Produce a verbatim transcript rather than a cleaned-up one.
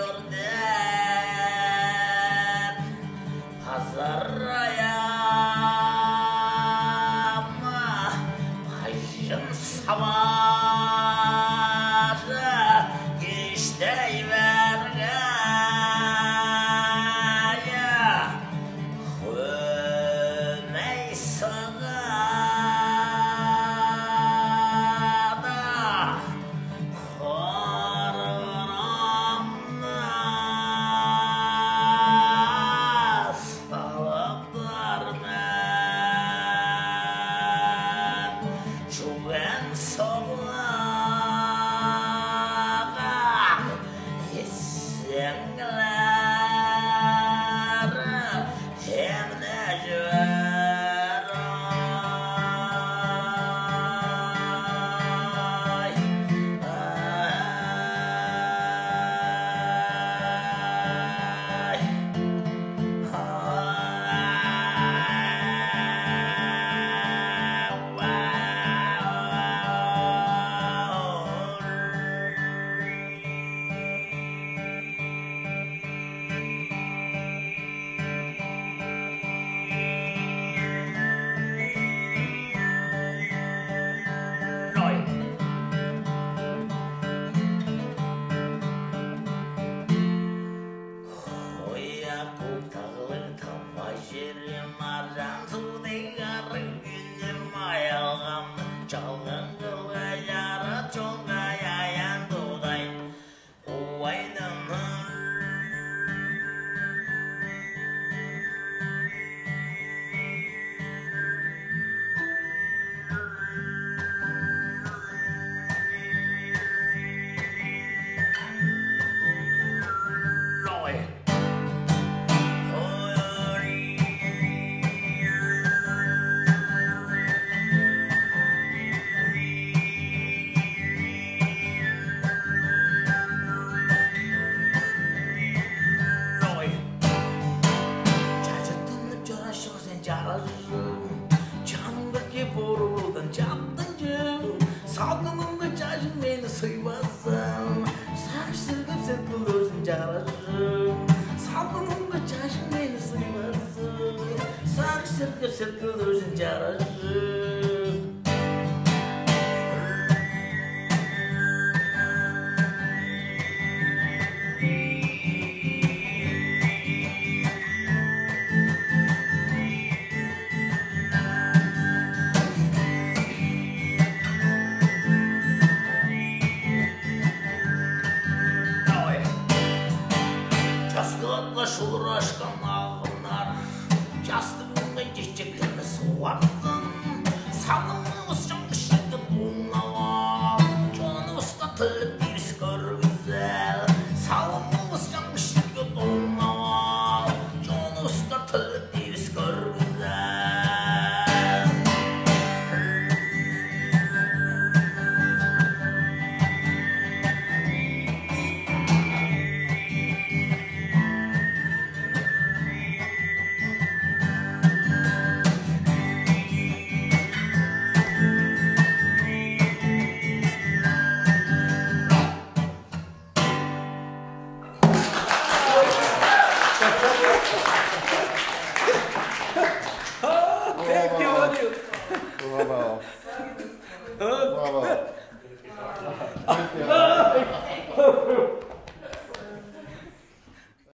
Wow.